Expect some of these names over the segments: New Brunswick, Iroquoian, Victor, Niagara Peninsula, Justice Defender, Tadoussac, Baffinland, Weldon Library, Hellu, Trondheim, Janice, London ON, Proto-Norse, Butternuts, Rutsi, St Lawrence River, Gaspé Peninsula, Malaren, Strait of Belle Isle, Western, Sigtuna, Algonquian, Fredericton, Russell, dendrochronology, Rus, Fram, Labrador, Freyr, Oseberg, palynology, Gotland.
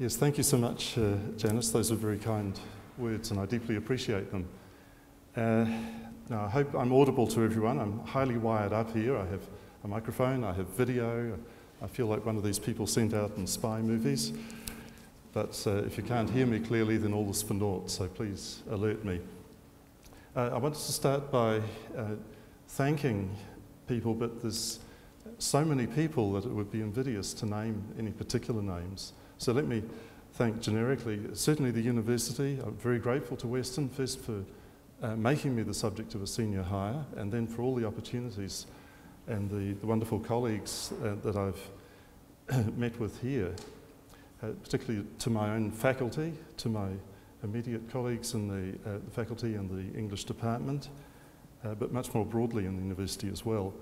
Yes, thank you so much, Janice. Those are very kind words, and I deeply appreciate them. Now, I hope I'm audible to everyone. I'm highly wired up here. I have a microphone, I have video. I feel like one of these people sent out in spy movies. But if you can't hear me clearly, then all this for naught, so please alert me. I wanted to start by thanking people, but there's so many people that it would be invidious to name any particular names. So let me thank generically, certainly the university. I'm very grateful to Western, first for making me the subject of a senior hire, and then for all the opportunities and the wonderful colleagues that I've met with here. Particularly to my own faculty, to my immediate colleagues in the faculty and the English department, but much more broadly in the university as well.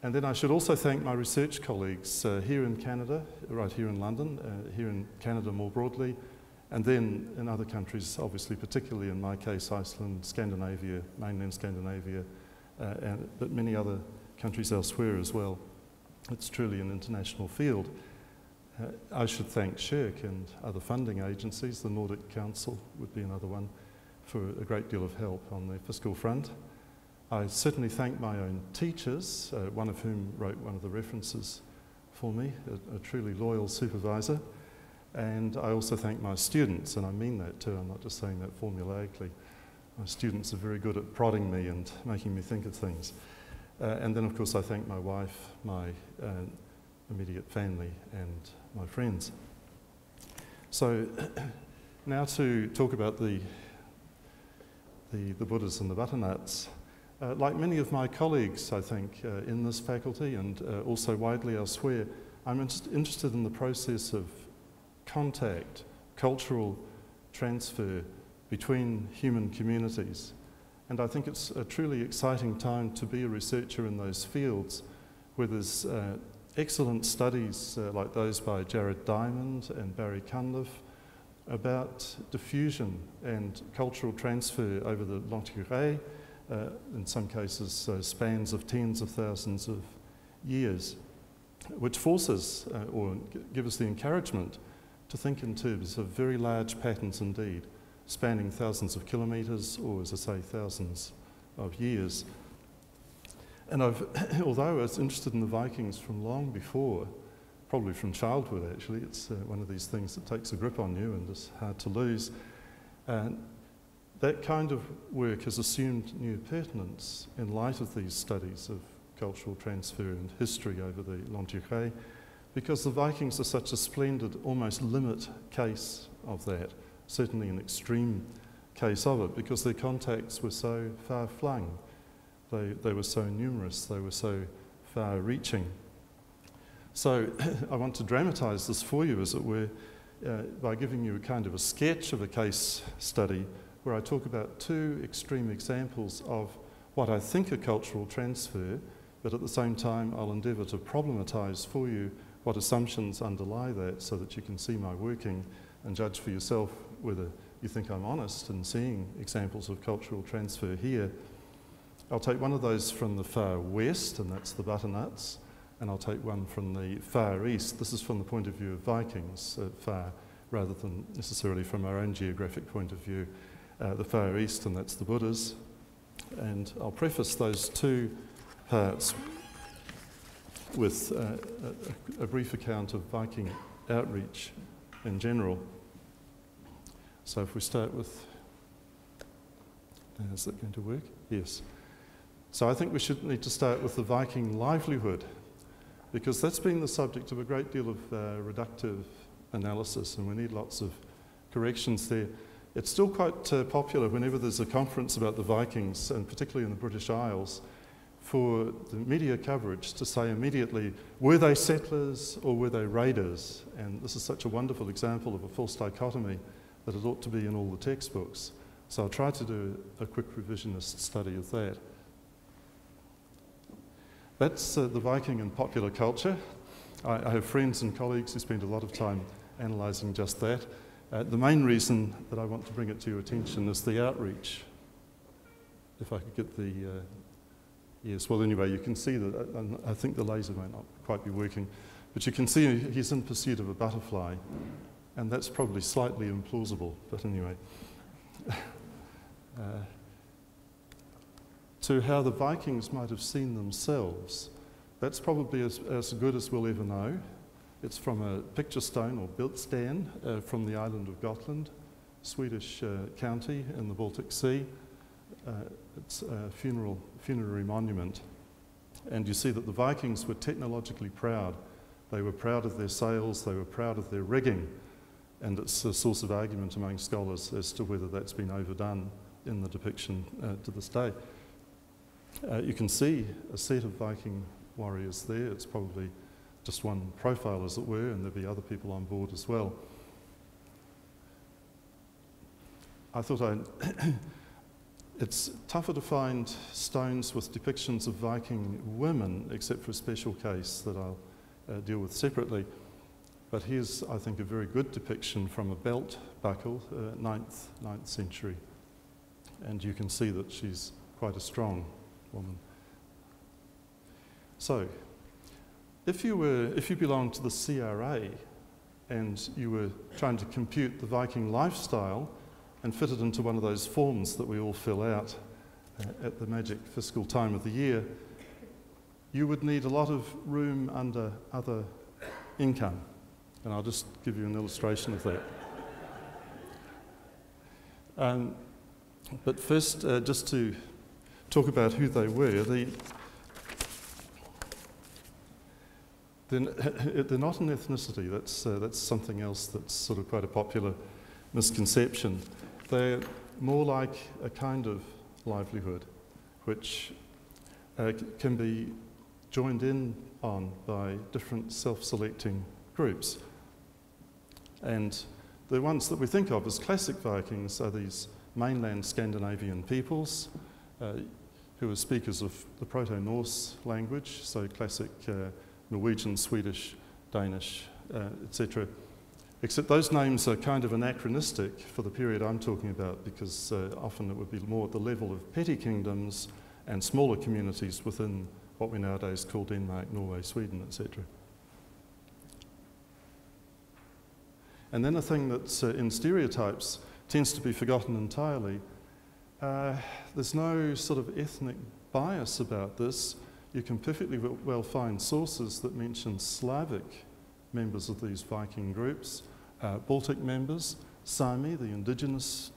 And then I should also thank my research colleagues here in Canada, right here in London, here in Canada more broadly, and then in other countries, obviously, particularly in my case, Iceland, Scandinavia, mainland Scandinavia, but many other countries elsewhere as well. It's truly an international field. I should thank SHRC and other funding agencies. The Nordic Council would be another one for a great deal of help on the fiscal front. I certainly thank my own teachers, one of whom wrote one of the references for me, a truly loyal supervisor. And I also thank my students, and I mean that too. I'm not just saying that formulaically. My students are very good at prodding me and making me think of things. And then, of course, I thank my wife, my immediate family, and my friends. So now to talk about the Buddhas and the butternuts. Like many of my colleagues, I think, in this faculty and also widely elsewhere, I'm interested in the process of contact, cultural transfer between human communities. And I think it's a truly exciting time to be a researcher in those fields where there's excellent studies like those by Jared Diamond and Barry Cunliffe about diffusion and cultural transfer over the long durée, in some cases spans of tens of thousands of years, which forces or give us the encouragement to think in terms of very large patterns indeed, spanning thousands of kilometres or, as I say, thousands of years. And although I was interested in the Vikings from long before, probably from childhood actually, it's one of these things that takes a grip on you and is hard to lose, that kind of work has assumed new pertinence in light of these studies of cultural transfer and history over the long durée, because the Vikings are such a splendid, almost limit case of that, certainly an extreme case of it, because their contacts were so far flung. They were so numerous, they were so far-reaching. So I want to dramatise this for you, as it were, by giving you a kind of a sketch of a case study where I talk about two extreme examples of what I think are cultural transfer, but at the same time I'll endeavour to problematise for you what assumptions underlie that so that you can see my working and judge for yourself whether you think I'm honest in seeing examples of cultural transfer here. I'll take one of those from the far west, and that's the butternuts, and I'll take one from the far east. This is from the point of view of Vikings, far, rather than necessarily from our own geographic point of view, the far east, and that's the Buddhas. And I'll preface those two parts with a brief account of Viking outreach in general. So if we start with, is that going to work? Yes. So I think we should need to start with the Viking livelihood, because that's been the subject of a great deal of reductive analysis, and we need lots of corrections there. It's still quite popular whenever there's a conference about the Vikings, and particularly in the British Isles, for the media coverage to say immediately, were they settlers or were they raiders? And this is such a wonderful example of a false dichotomy that it ought to be in all the textbooks. So I'll try to do a quick revisionist study of that. That's the Viking in popular culture. I have friends and colleagues who spend a lot of time analysing just that. The main reason that I want to bring it to your attention is the outreach. If I could get the, yes, well anyway, you can see that, I think the laser might not quite be working, but you can see he's in pursuit of a butterfly, And that's probably slightly implausible, but anyway. To how the Vikings might have seen themselves, that's probably as good as we'll ever know. It's from a picture stone or bildstein from the island of Gotland, Swedish county in the Baltic Sea. It's a funerary monument. And you see that the Vikings were technologically proud. They were proud of their sails, they were proud of their rigging, and it's a source of argument among scholars as to whether that's been overdone in the depiction to this day. You can see a set of Viking warriors there. It's probably just one profile, as it were, and there'll be other people on board as well. I thought it's tougher to find stones with depictions of Viking women, except for a special case that I'll deal with separately. But here's, I think, a very good depiction from a belt buckle, 9th century. And you can see that she's quite a strong woman. So, if you belonged to the CRA and you were trying to compute the Viking lifestyle and fit it into one of those forms that we all fill out at the magic fiscal time of the year, you would need a lot of room under other income. And I'll just give you an illustration of that. But first, just to talk about who they were, they're not an ethnicity. That's something else that's sort of quite a popular misconception. They're more like a kind of livelihood, which can be joined in on by different self-selecting groups. And the ones that we think of as classic Vikings are these mainland Scandinavian peoples who are speakers of the Proto-Norse language, so classic Norwegian, Swedish, Danish, etc. Except those names are kind of anachronistic for the period I'm talking about, because often it would be more at the level of petty kingdoms and smaller communities within what we nowadays call Denmark, Norway, Sweden, etc. And then a thing that's in stereotypes tends to be forgotten entirely. There's no sort of ethnic bias about this. You can perfectly well find sources that mention Slavic members of these Viking groups, Baltic members, Sami, the indigenous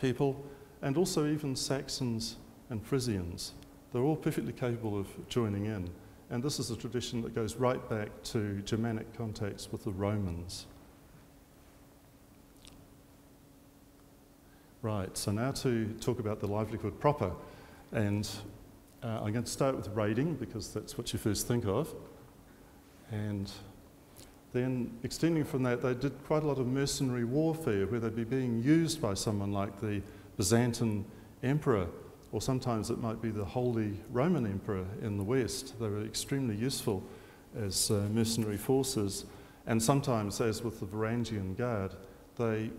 people, and also even Saxons and Frisians. They're all perfectly capable of joining in. And this is a tradition that goes right back to Germanic contacts with the Romans. Right, so now to talk about the livelihood proper. And I'm going to start with raiding, because that's what you first think of. And then extending from that, they did quite a lot of mercenary warfare, where they'd be being used by someone like the Byzantine emperor, or sometimes it might be the Holy Roman Emperor in the West. They were extremely useful as mercenary forces, and sometimes, as with the Varangian Guard, they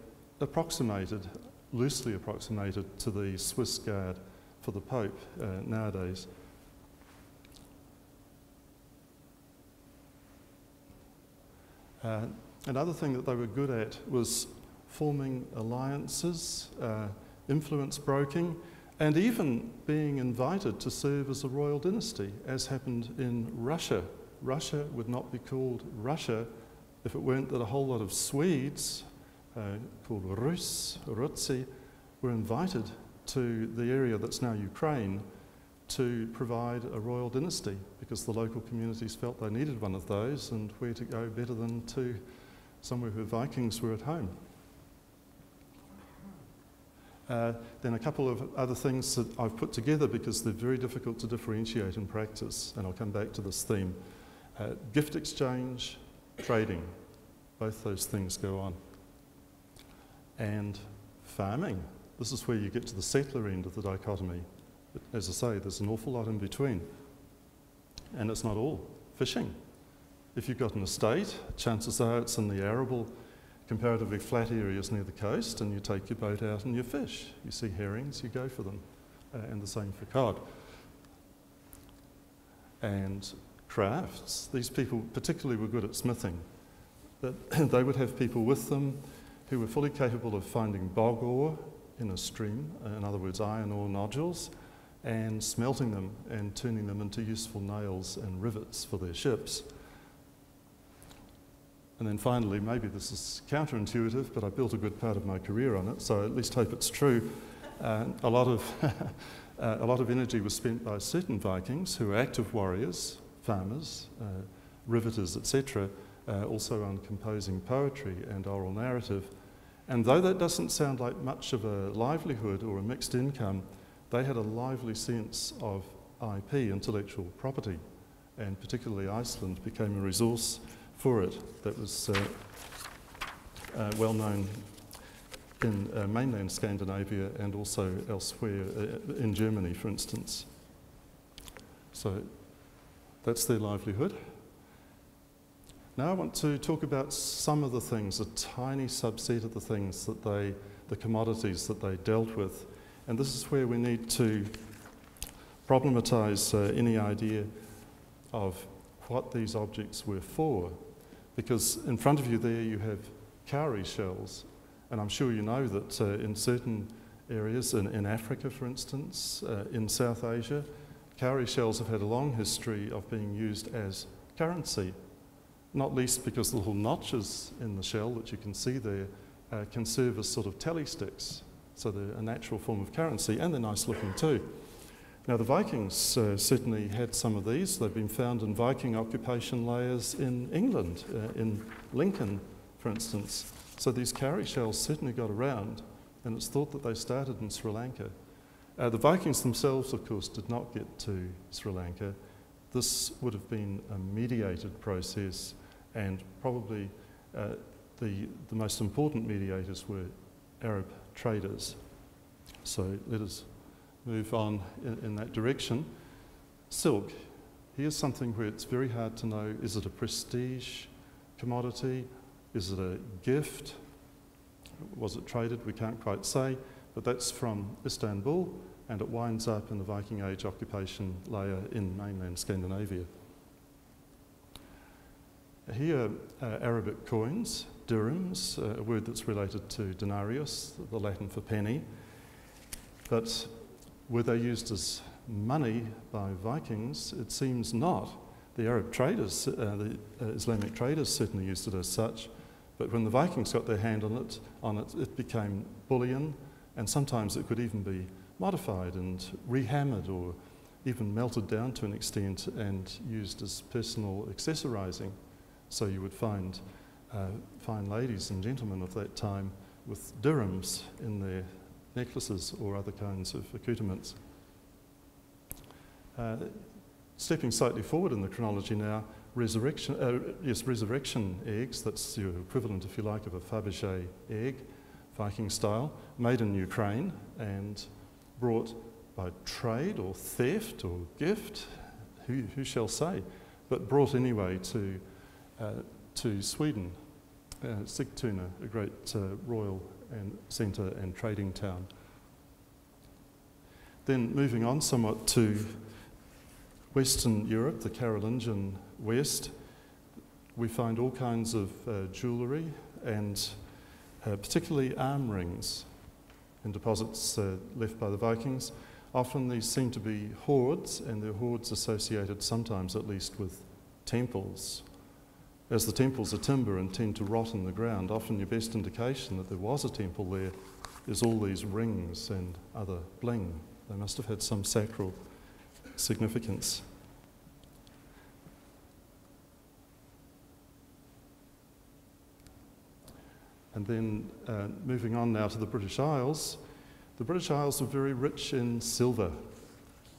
approximated, loosely approximated, to the Swiss Guard for the Pope nowadays. Another thing that they were good at was forming alliances, influence broking, and even being invited to serve as a royal dynasty, as happened in Russia. Russia would not be called Russia if it weren't that a whole lot of Swedes, called Rus, Rutsi, were invited to the area that's now Ukraine to provide a royal dynasty, because the local communities felt they needed one of those, and where to go better than to somewhere where Vikings were at home. Then a couple of other things that I've put together, because they're very difficult to differentiate in practice, and I'll come back to this theme. Gift exchange, trading, both those things go on. And farming. This is where you get to the settler end of the dichotomy. But as I say, there's an awful lot in between. And it's not all. Fishing. If you've got an estate, chances are it's in the arable, comparatively flat areas near the coast, and you take your boat out and you fish. You see herrings, you go for them, and the same for cod. And crafts. These people particularly were good at smithing. that they would have people with them who were fully capable of finding bog ore in a stream, in other words, iron ore nodules, and smelting them and turning them into useful nails and rivets for their ships. And then finally, maybe this is counterintuitive, but I built a good part of my career on it, so I at least hope it's true. A lot of energy was spent by certain Vikings who were active warriors, farmers, riveters, etc., also on composing poetry and oral narrative. And though that doesn't sound like much of a livelihood or a mixed income, they had a lively sense of IP, intellectual property, and particularly Iceland became a resource for it that was well known in mainland Scandinavia and also elsewhere in Germany, for instance. So that's their livelihood. Now I want to talk about some of the things, a tiny subset of the things that they, the commodities that they dealt with. And this is where we need to problematize any idea of what these objects were for. Because in front of you there you have cowrie shells. And I'm sure you know that in certain areas, in Africa for instance, in South Asia, cowrie shells have had a long history of being used as currency, not least because the little notches in the shell that you can see there can serve as sort of tally sticks. So they're a natural form of currency, and they're nice looking too. Now the Vikings certainly had some of these. They've been found in Viking occupation layers in England, in Lincoln, for instance. So these cowrie shells certainly got around, and it's thought that they started in Sri Lanka. The Vikings themselves, of course, did not get to Sri Lanka. This would have been a mediated process, and probably the most important mediators were Arab traders. So let us move on in that direction. Silk. Here's something where it's very hard to know, is it a prestige commodity? Is it a gift? Was it traded? We can't quite say, but that's from Istanbul, and it winds up in the Viking Age occupation layer in mainland Scandinavia. Here are Arabic coins, dirhams, a word that's related to denarius, the Latin for penny. But were they used as money by Vikings? It seems not. The Arab traders, the Islamic traders certainly used it as such. But when the Vikings got their hand on it, it became bullion, and sometimes it could even be modified and rehammered or even melted down to an extent and used as personal accessorizing. So you would find fine ladies and gentlemen of that time with dirhams in their necklaces or other kinds of accoutrements. Stepping slightly forward in the chronology now, resurrection eggs, that's your equivalent, if you like, of a Fabergé egg, Viking style, made in Ukraine and brought by trade or theft or gift, who shall say, but brought anyway to Sweden, Sigtuna, a great royal centre and trading town. Then moving on somewhat to Western Europe, the Carolingian West, we find all kinds of jewellery and particularly arm rings in deposits left by the Vikings. Often these seem to be hoards, and they're hoards associated sometimes at least with temples. As the temples are timber and tend to rot in the ground, often your best indication that there was a temple there is all these rings and other bling. They must have had some sacral significance. And then moving on now to the British Isles. The British Isles were very rich in silver,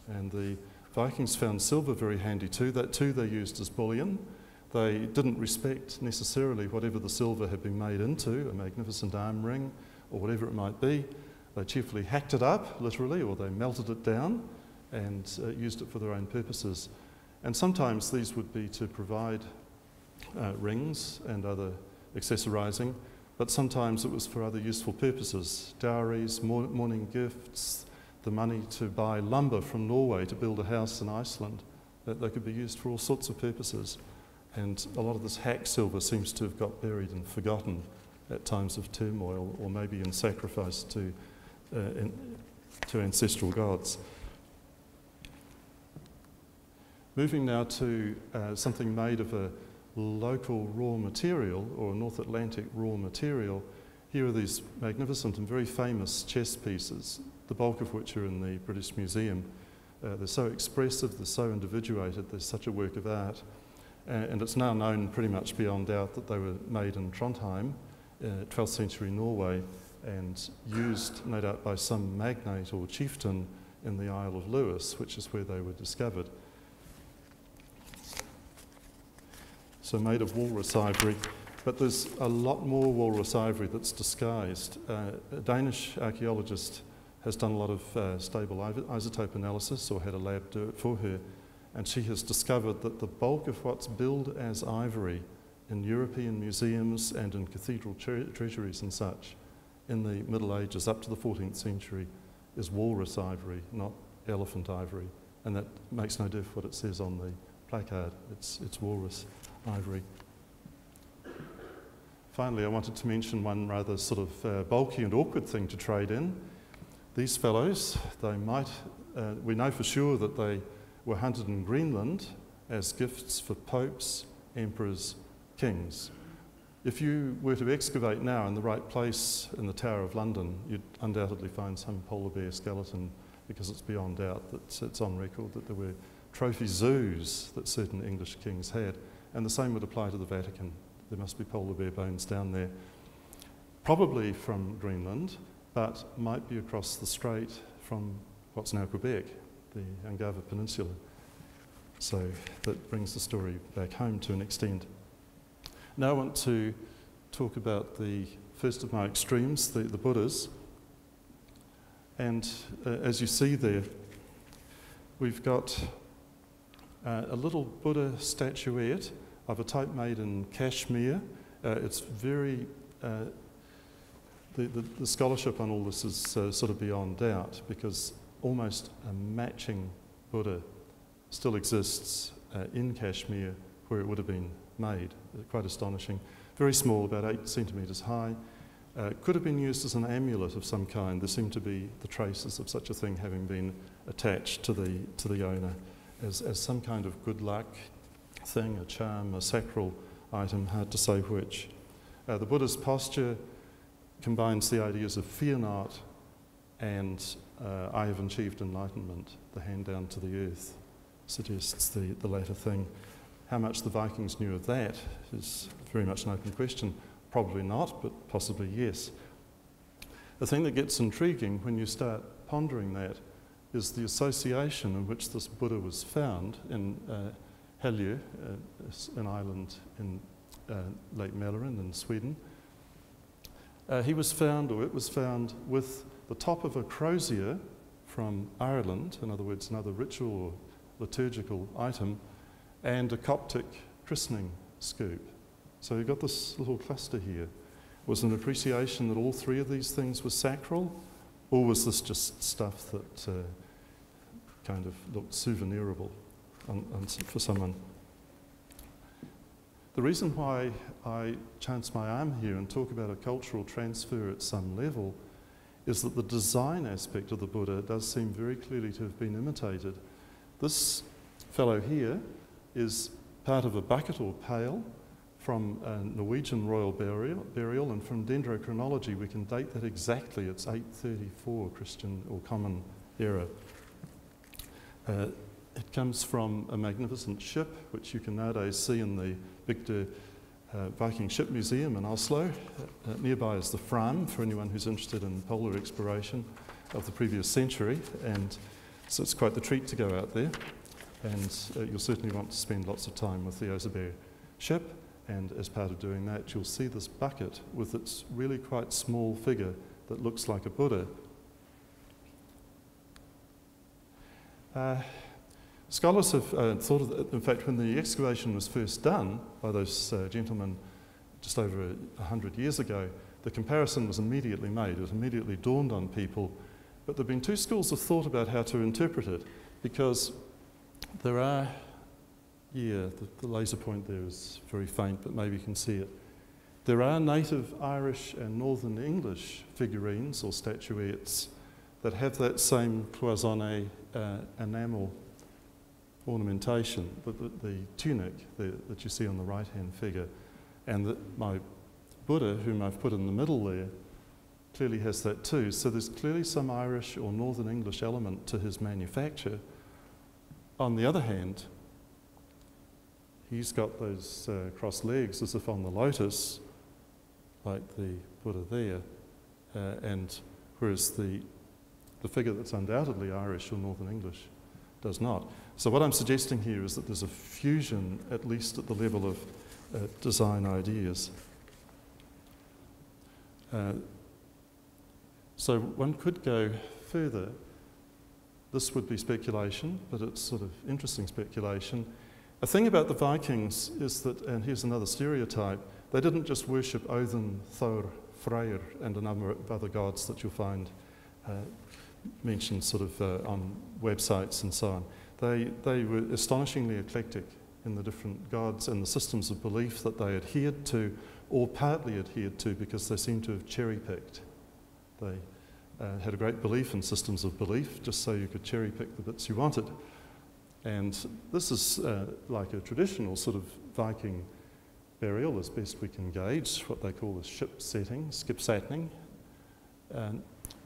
and the Vikings found silver very handy too. That too they used as bullion. They didn't respect necessarily whatever the silver had been made into, a magnificent arm ring or whatever it might be. They cheerfully hacked it up, literally, or they melted it down and used it for their own purposes. And sometimes these would be to provide rings and other accessorizing, but sometimes it was for other useful purposes, dowries, mourning gifts, the money to buy lumber from Norway to build a house in Iceland. That they could be used for all sorts of purposes. And a lot of this hack silver seems to have got buried and forgotten at times of turmoil, or maybe in sacrifice to ancestral gods. Moving now to something made of a local raw material, or a North Atlantic raw material. Here are these magnificent and very famous chess pieces, the bulk of which are in the British Museum. They're so expressive, they're so individuated, they're such a work of art. And it's now known pretty much beyond doubt that they were made in Trondheim, 12th century Norway, and used, no doubt, by some magnate or chieftain in the Isle of Lewis, which is where they were discovered. So made of walrus ivory, but there's a lot more walrus ivory that's disguised. A Danish archaeologist has done a lot of stable isotope analysis, or had a lab do it for her, and she has discovered that the bulk of what's billed as ivory in European museums and in cathedral treasuries and such in the Middle Ages up to the 14th century is walrus ivory, not elephant ivory. And that makes no difference what it says on the placard, it's walrus ivory. Finally, I wanted to mention one rather sort of bulky and awkward thing to trade in. These fellows, they might, we know for sure that they were hunted in Greenland as gifts for popes, emperors, kings. If you were to excavate now in the right place in the Tower of London, you'd undoubtedly find some polar bear skeleton, because it's beyond doubt that it's on record that there were trophy zoos that certain English kings had. And the same would apply to the Vatican. There must be polar bear bones down there, probably from Greenland, but might be across the strait from what's now Quebec, the Niagara Peninsula. So that brings the story back home to an extent. Now I want to talk about the first of my extremes, the Buddhas. And as you see there, we've got a little Buddha statuette of a type made in Kashmir. It's very, the scholarship on all this is sort of beyond doubt, because almost a matching Buddha still exists in Kashmir where it would have been made. Quite astonishing. Very small, about 8 centimetres high. Could have been used as an amulet of some kind. There seem to be the traces of such a thing having been attached to the owner as some kind of good luck thing, a charm, a sacral item, hard to say which. The Buddha's posture combines the ideas of fear not and I have achieved enlightenment, the hand down to the earth, suggests the latter thing. How much the Vikings knew of that is very much an open question. Probably not, but possibly yes. The thing that gets intriguing when you start pondering that is the association in which this Buddha was found in Hellu, an island in Lake Malaren in Sweden. He was found, or it was found, with the top of a crozier from Ireland, in other words, another ritual or liturgical item, and a Coptic christening scoop. So you've got this little cluster here. Was an appreciation that all three of these things were sacral, or was this just stuff that kind of looked souvenirable for someone? The reason why I chance my arm here and talk about a cultural transfer at some level is that the design aspect of the Buddha does seem very clearly to have been imitated. This fellow here is part of a bucket or pail from a Norwegian royal burial, and from dendrochronology we can date that exactly. It's 834 Christian or Common Era. It comes from a magnificent ship, which you can nowadays see in the Victor Viking Ship Museum in Oslo. Nearby is the Fram, for anyone who's interested in polar exploration of the previous century, and so it's quite the treat to go out there. And you'll certainly want to spend lots of time with the Oseberg ship, and as part of doing that, you'll see this bucket with its really quite small figure that looks like a Buddha. Scholars have thought of that. In fact, when the excavation was first done by those gentlemen just over 100 years ago, the comparison was immediately made. It immediately dawned on people. But there have been two schools of thought about how to interpret it, because there are Yeah, the laser point there is very faint, but maybe you can see it. There are native Irish and Northern English figurines or statuettes that have that same cloisonné enamel ornamentation, the tunic that you see on the right-hand figure. And my Buddha, whom I've put in the middle there, clearly has that too. So there's clearly some Irish or Northern English element to his manufacture. On the other hand, he's got those crossed legs as if on the lotus, like the Buddha there, and whereas the figure that's undoubtedly Irish or Northern English does not. So what I'm suggesting here is that there's a fusion, at least at the level of design ideas. So one could go further. This would be speculation, but it's sort of interesting speculation. A thing about the Vikings is that, and here's another stereotype, they didn't just worship Odin, Thor, Freyr, and a number of other gods that you'll find mentioned sort of on websites and so on. They were astonishingly eclectic in the different gods and the systems of belief that they adhered to, or partly adhered to, because they seem to have cherry-picked. They had a great belief in systems of belief, just so you could cherry-pick the bits you wanted. And this is like a traditional sort of Viking burial, as best we can gauge, what they call the ship setting, skipsatning.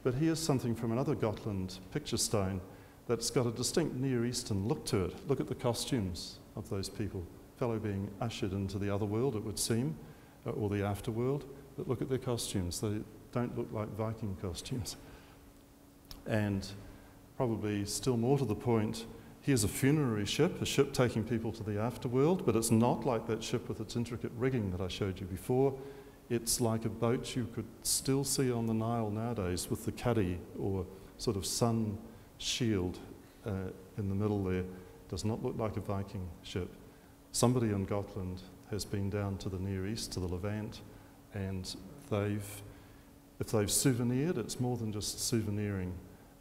But here's something from another Gotland picture stone that's got a distinct Near Eastern look to it. Look at the costumes of those people, fellow being ushered into the other world, it would seem, or the afterworld. But look at their costumes. They don't look like Viking costumes. And probably still more to the point, here's a funerary ship, a ship taking people to the afterworld, but it's not like that ship with its intricate rigging that I showed you before. It's like a boat you could still see on the Nile nowadays with the cuddy or sort of sun shield in the middle there. Does not look like a Viking ship. Somebody in Gotland has been down to the Near East, to the Levant, and if they've souvenired, it's more than just souveniring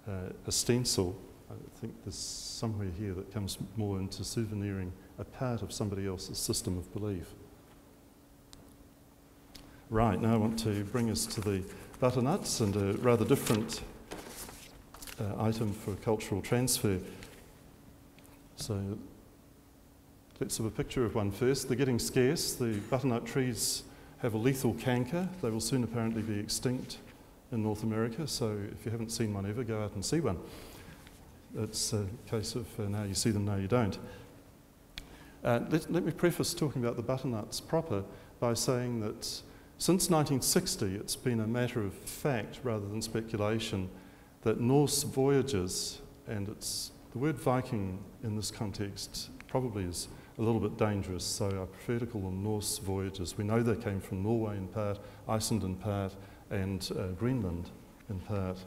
a stencil. I think there's somewhere here that comes more into souveniring a part of somebody else's system of belief. Right, now I want to bring us to the butternuts and a rather different item for cultural transfer. So let's have a picture of one first. They're getting scarce. The butternut trees have a lethal canker. They will soon apparently be extinct in North America, so if you haven't seen one ever, go out and see one. It's a case of now you see them, now you don't. Let me preface talking about the butternuts proper by saying that since 1960 it's been a matter of fact rather than speculation that Norse voyages, and the word Viking in this context probably is a little bit dangerous, so I prefer to call them Norse voyages. We know they came from Norway in part, Iceland in part, and Greenland in part,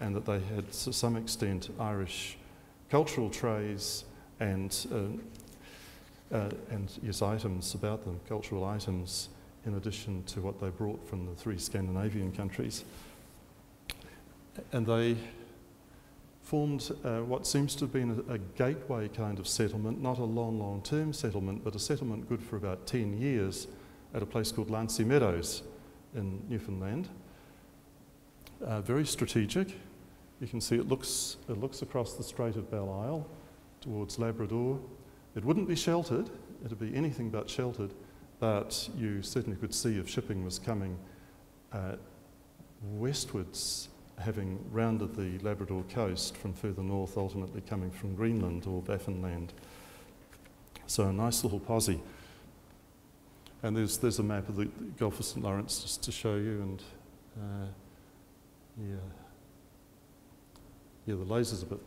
and that they had, to some extent, Irish cultural traits and yes, items about them, cultural items, in addition to what they brought from the three Scandinavian countries. And they formed what seems to have been a gateway kind of settlement, not a long, long-term settlement, but a settlement good for about 10 years at a place called L'Anse aux Meadows in Newfoundland. Very strategic. You can see it looks across the Strait of Belle Isle towards Labrador. It wouldn't be sheltered, it'd be anything but sheltered, but you certainly could see if shipping was coming westwards, having rounded the Labrador coast from further north, ultimately coming from Greenland or Baffinland. So a nice little posse. And there's a map of the Gulf of St Lawrence just to show you, and yeah, the laser's a bit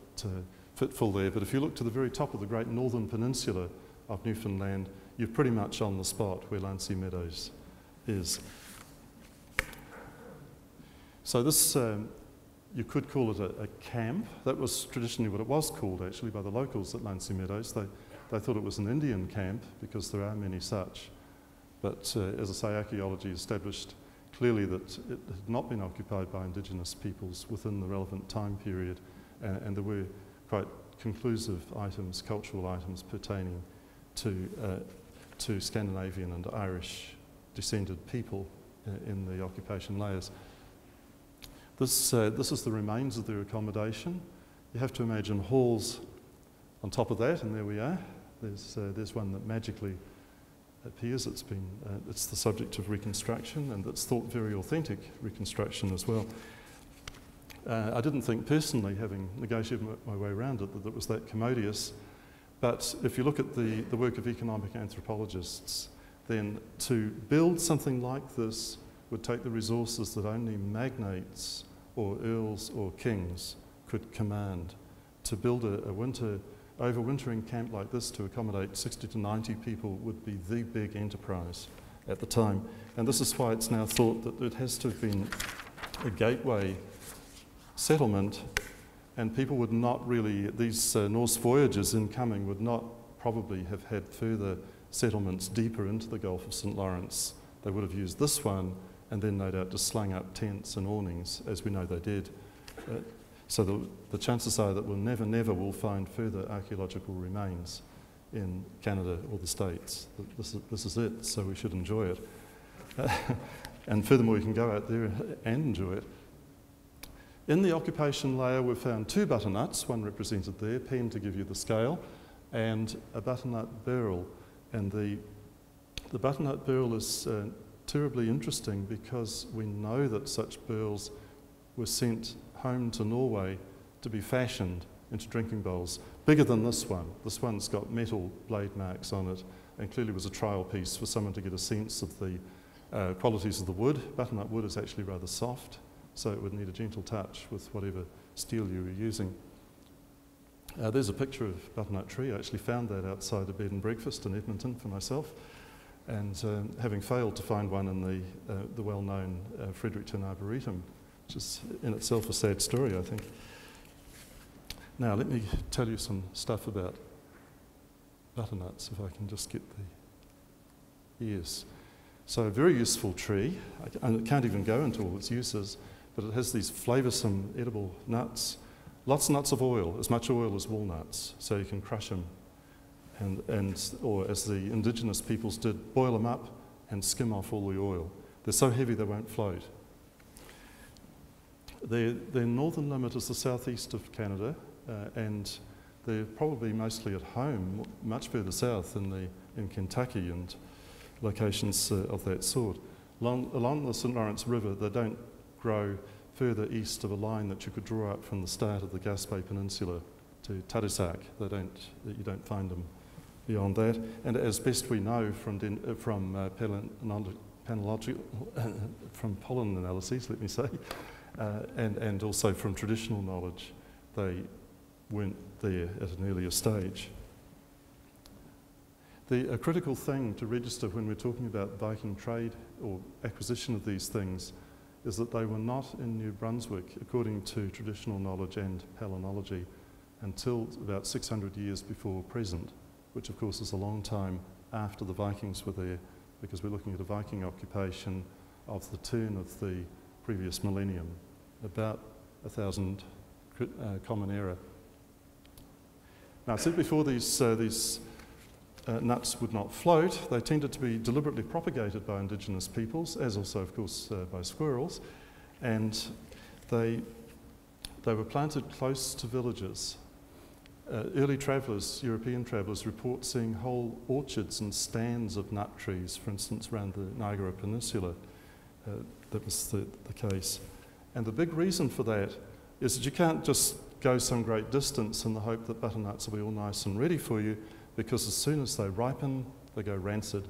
fitful there, but if you look to the very top of the Great Northern Peninsula of Newfoundland, you're pretty much on the spot where L'Anse aux Meadows is. So this, you could call it a camp. That was traditionally what it was called, actually, by the locals at L'Anse aux Meadows. They thought it was an Indian camp, because there are many such. But as I say, archaeology established clearly that it had not been occupied by indigenous peoples within the relevant time period, and there were quite conclusive items, cultural items pertaining to Scandinavian and Irish descended people in the occupation layers. This is the remains of their accommodation. You have to imagine halls on top of that, and there we are. There's one that magically appears. It's the subject of reconstruction, and it's thought very authentic reconstruction as well. I didn't think personally, having negotiated my way around it, that it was that commodious. But if you look at the work of economic anthropologists, then to build something like this would take the resources that only magnates or earls or kings could command. To build a overwintering camp like this to accommodate 60 to 90 people would be the big enterprise at the time. And this is why it's now thought that it has to have been a gateway settlement, and people would not really, these Norse voyagers incoming would not probably have had further settlements deeper into the Gulf of St Lawrence. They would have used this one and then no doubt just slung up tents and awnings, as we know they did. So the chances are that we'll never will find further archaeological remains in Canada or the States. This is it, so we should enjoy it. And furthermore, you can go out there and enjoy it. In the occupation layer, we found two butternuts, one represented there, pen to give you the scale, and a butternut beryl. And the butternut beryl is terribly interesting because we know that such beryls were sent home to Norway to be fashioned into drinking bowls, bigger than this one. This one's got metal blade marks on it, and clearly was a trial piece for someone to get a sense of the qualities of the wood. Butternut wood is actually rather soft, so it would need a gentle touch with whatever steel you were using. There's a picture of butternut tree. I actually found that outside a bed and breakfast in Edmonton for myself, and having failed to find one in the well-known Fredericton Arboretum, which is in itself a sad story, I think. Now let me tell you some stuff about butternuts, if I can just get the ears. So a very useful tree, and it can't even go into all its uses, but it has these flavoursome edible nuts. Lots and lots of oil, as much oil as walnuts, so you can crush them, or as the indigenous peoples did, boil them up and skim off all the oil. They're so heavy they won't float. Their northern limit is the southeast of Canada, and they're probably mostly at home, much further south in Kentucky and locations of that sort. Along the St Lawrence River, they don't grow further east of a line that you could draw up from the start of the Gaspé Peninsula to Tadoussac. You don't find them beyond that. And as best we know from pollen analyses, let me say, and also from traditional knowledge, they weren't there at an earlier stage. A critical thing to register when we're talking about Viking trade or acquisition of these things is that they were not in New Brunswick, according to traditional knowledge and palynology, until about 600 years before present, which of course is a long time after the Vikings were there, because we're looking at a Viking occupation of the turn of the previous millennium, about 1000 Common Era. Now I said before these nuts would not float. They tended to be deliberately propagated by indigenous peoples, as also, of course, by squirrels, and they were planted close to villages. Early travellers, European travellers, report seeing whole orchards and stands of nut trees, for instance, around the Niagara Peninsula. That was the case. And the big reason for that is that you can't just go some great distance in the hope that butternuts will be all nice and ready for you, because as soon as they ripen, they go rancid.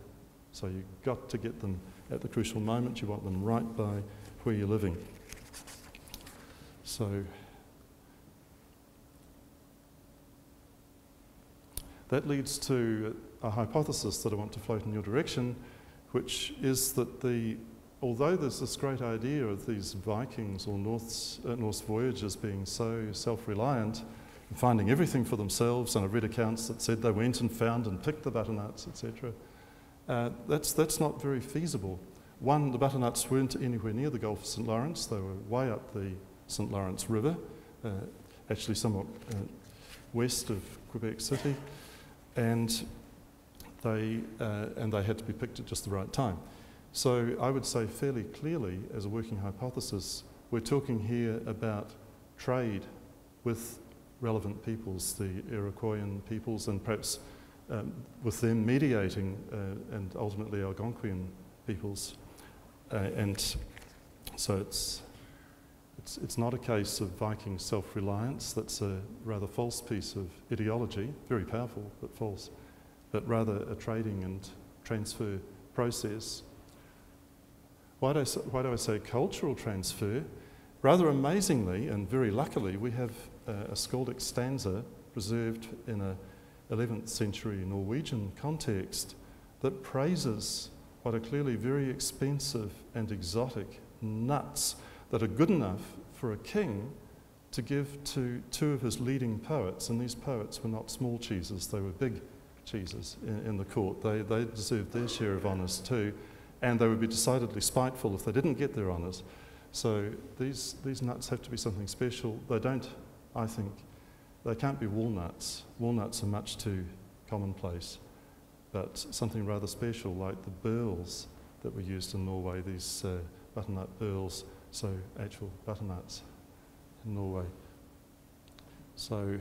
So you've got to get them at the crucial moment. You want them right by where you're living. So that leads to a hypothesis that I want to float in your direction, which is that although there's this great idea of these Vikings or Norse voyagers being so self-reliant, finding everything for themselves, and I've read accounts that said they went and found and picked the butternuts, etc. That's not very feasible. One, the butternuts weren't anywhere near the Gulf of St Lawrence. They were way up the St Lawrence River, actually somewhat west of Quebec City. And and they had to be picked at just the right time. So I would say fairly clearly, as a working hypothesis, we're talking here about trade with relevant peoples, the Iroquoian peoples, and perhaps with them mediating and ultimately Algonquian peoples. And so it's not a case of Viking self-reliance. That's a rather false piece of ideology, very powerful but false, but rather a trading and transfer process. Why do I say cultural transfer? Rather amazingly and very luckily, we have a skaldic stanza preserved in an 11th century Norwegian context that praises what are clearly very expensive and exotic nuts that are good enough for a king to give to two of his leading poets. And these poets were not small cheeses, they were big cheeses in the court. They deserved their share of honours too, and they would be decidedly spiteful if they didn't get their honours. So these nuts have to be something special. They don't, I think, they can't be walnuts. Walnuts are much too commonplace, but something rather special like the burls that were used in Norway, these butternut burls, so actual butternuts in Norway. So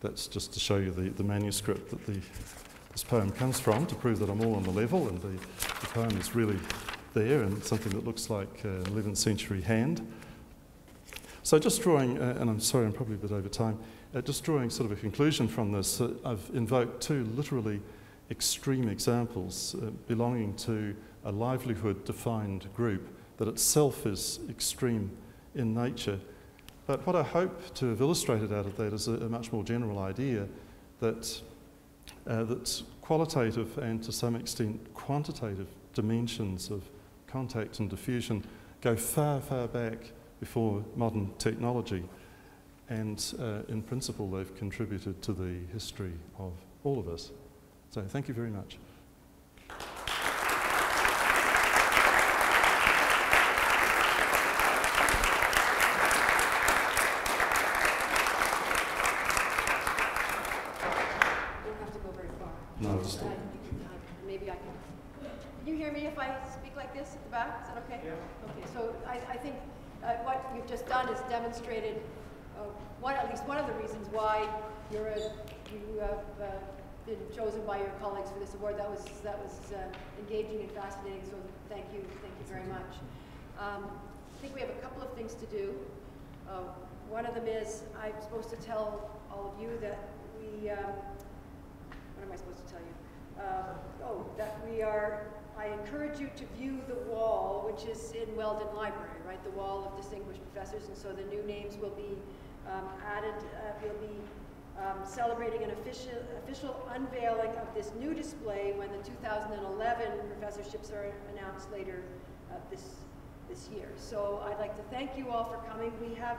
that's just to show you the manuscript that this poem comes from, to prove that I'm all on the level, and the poem is really there, and something that looks like an 11th century hand. So just drawing, and I'm sorry I'm probably a bit over time, just drawing sort of a conclusion from this, I've invoked two literally extreme examples belonging to a livelihood-defined group that itself is extreme in nature. But what I hope to have illustrated out of that is a much more general idea that that's qualitative and to some extent quantitative dimensions of contact and diffusion go far, far back before modern technology, and in principle they've contributed to the history of all of us. So thank you very much. Chosen by your colleagues for this award. That was engaging and fascinating, so thank you very much. I think we have a couple of things to do. One of them is I'm supposed to tell all of you that we, what am I supposed to tell you? I encourage you to view the wall, which is in Weldon Library, right? The wall of distinguished professors, and so the new names will be added, celebrating an official unveiling of this new display when the 2011 professorships are announced later this year. So I'd like to thank you all for coming. We have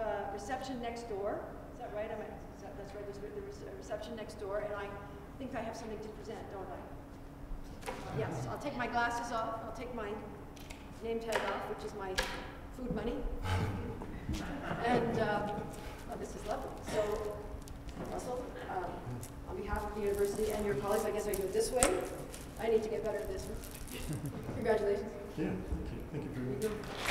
a reception next door. Is that right? That's right. There's a reception next door, and I think I have something to present, don't I? Yes. I'll take my glasses off. I'll take my name tag off, which is my food money, and. Oh, this is lovely. So, Russell, on behalf of the university and your colleagues, I guess I do it this way. I need to get better at this one. Congratulations. Yeah, thank you. Thank you very much.